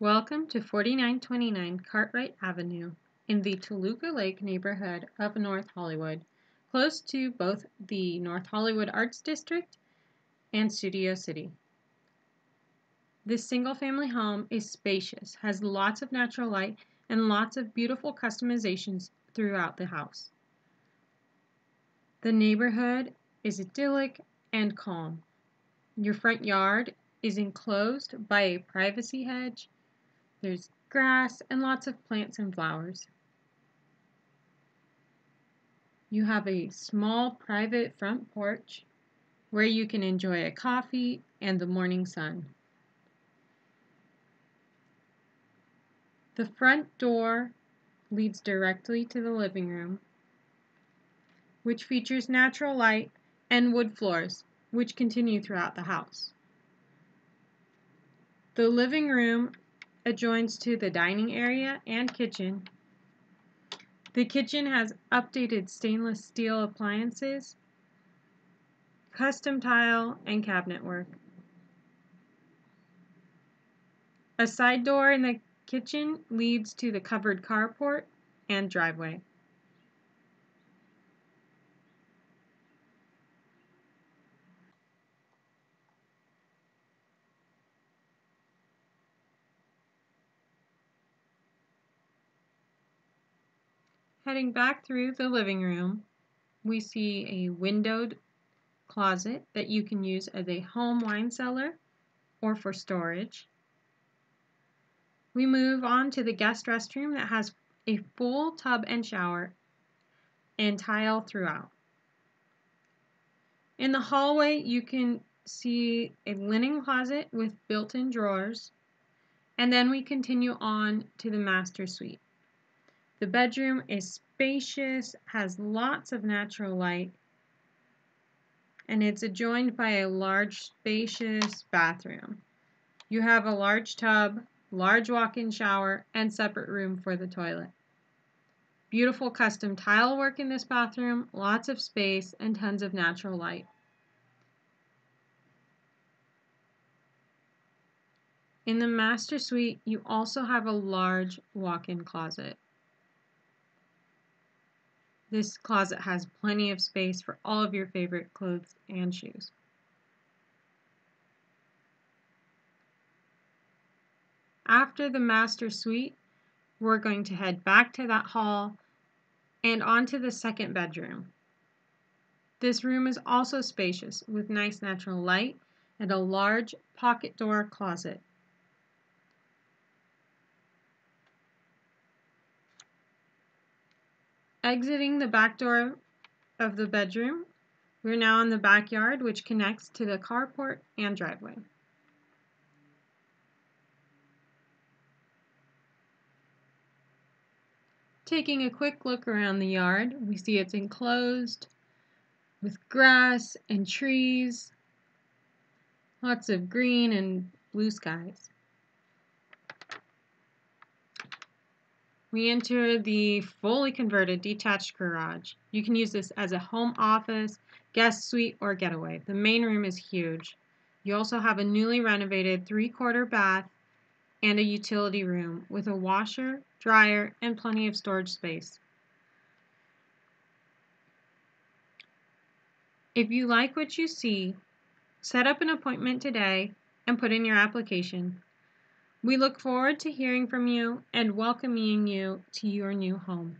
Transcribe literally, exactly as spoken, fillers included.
Welcome to forty-nine twenty-nine Cartwright Avenue in the Toluca Lake neighborhood of North Hollywood, close to both the North Hollywood Arts District and Studio City. This single-family home is spacious, has lots of natural light, and lots of beautiful customizations throughout the house. The neighborhood is idyllic and calm. Your front yard is enclosed by a privacy hedge. There's grass and lots of plants and flowers. You have a small private front porch where you can enjoy a coffee and the morning sun. The front door leads directly to the living room, which features natural light and wood floors, which continue throughout the house. The living room adjoins to the dining area and kitchen. The kitchen has updated stainless steel appliances, custom tile, and cabinet work. A side door in the kitchen leads to the covered carport and driveway. Heading back through the living room, we see a windowed closet that you can use as a home wine cellar or for storage. We move on to the guest restroom that has a full tub and shower and tile throughout. In the hallway, you can see a linen closet with built-in drawers, and then we continue on to the master suite. The bedroom is spacious, has lots of natural light, and it's adjoined by a large, spacious bathroom. You have a large tub, large walk-in shower, and separate room for the toilet. Beautiful custom tile work in this bathroom, lots of space, and tons of natural light. In the master suite, you also have a large walk-in closet. This closet has plenty of space for all of your favorite clothes and shoes. After the master suite, we're going to head back to that hall and onto the second bedroom. This room is also spacious with nice natural light and a large pocket door closet. Exiting the back door of the bedroom, we're now in the backyard, which connects to the carport and driveway. Taking a quick look around the yard, we see it's enclosed with grass and trees, lots of green and blue skies. We enter the fully converted detached garage. You can use this as a home office, guest suite, or getaway. The main room is huge. You also have a newly renovated three-quarter bath and a utility room with a washer, dryer, and plenty of storage space. If you like what you see, set up an appointment today and put in your application. We look forward to hearing from you and welcoming you to your new home.